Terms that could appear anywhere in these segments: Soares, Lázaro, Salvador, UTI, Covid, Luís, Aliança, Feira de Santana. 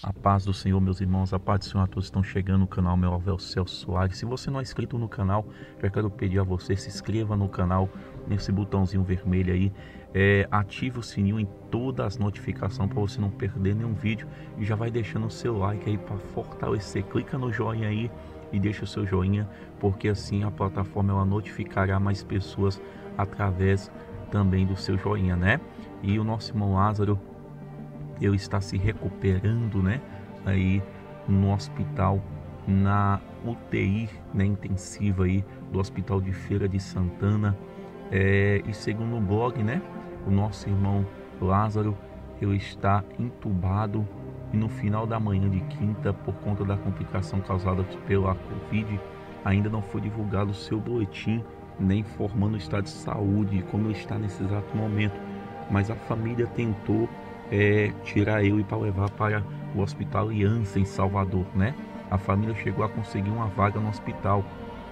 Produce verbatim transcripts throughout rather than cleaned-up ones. A paz do Senhor, meus irmãos, a paz do Senhor a todos que estão chegando no canal, meu avô Soares. Se você não é inscrito no canal, já quero pedir a você, se inscreva no canal, nesse botãozinho vermelho aí, é, ative o sininho em todas as notificações para você não perder nenhum vídeo. E já vai deixando o seu like aí para fortalecer, clica no joinha aí e deixa o seu joinha, porque assim a plataforma ela notificará mais pessoas através também do seu joinha, né? E o nosso irmão Lázaro, ele está se recuperando, né, aí no hospital, na U T I, né, intensiva aí do hospital de Feira de Santana, é, e segundo o blog, né, o nosso irmão Lázaro, ele está entubado e no final da manhã de quinta, por conta da complicação causada pela Covid, ainda não foi divulgado o seu boletim, nem informando o estado de saúde, como ele está nesse exato momento, mas a família tentou É, tirar eu e para levar para o hospital Aliança em Salvador, né? A família chegou a conseguir uma vaga no hospital,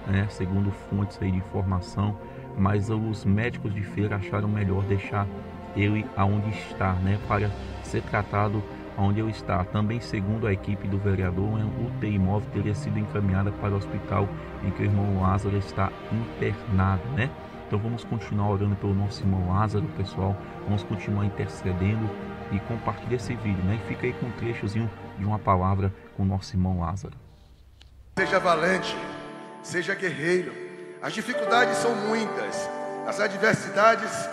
né? Segundo fontes aí de informação, mas os médicos de Feira acharam melhor deixar ele aonde está, né? Para ser tratado onde ele está. Também segundo a equipe do vereador, o U T I móvel teria sido encaminhada para o hospital em que o irmão Lázaro está internado, né? Então vamos continuar orando pelo nosso irmão Lázaro, pessoal. Vamos continuar intercedendo. E compartilhe esse vídeo, né? E fica aí com um trechozinho de uma palavra com o nosso irmão Lázaro. Seja valente, seja guerreiro. As dificuldades são muitas, as adversidades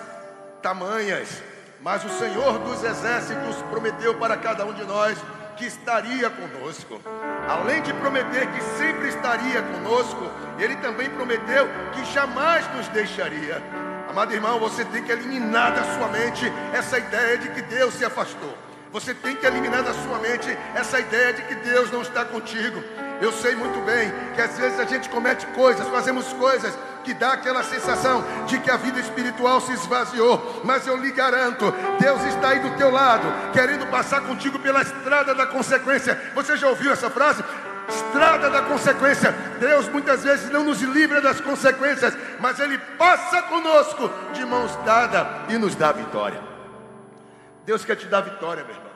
tamanhas, mas o Senhor dos Exércitos prometeu para cada um de nós que estaria conosco. Além de prometer que sempre estaria conosco, Ele também prometeu que jamais nos deixaria. Amado irmão, você tem que eliminar da sua mente essa ideia de que Deus se afastou. Você tem que eliminar da sua mente essa ideia de que Deus não está contigo. Eu sei muito bem que às vezes a gente comete coisas, fazemos coisas que dá aquela sensação de que a vida espiritual se esvaziou. Mas eu lhe garanto, Deus está aí do teu lado, querendo passar contigo pela estrada da consequência. Você já ouviu essa frase? Estrada da consequência. Deus muitas vezes não nos livra das consequências, mas Ele passa conosco de mãos dadas e nos dá vitória. Deus quer te dar vitória, meu irmão.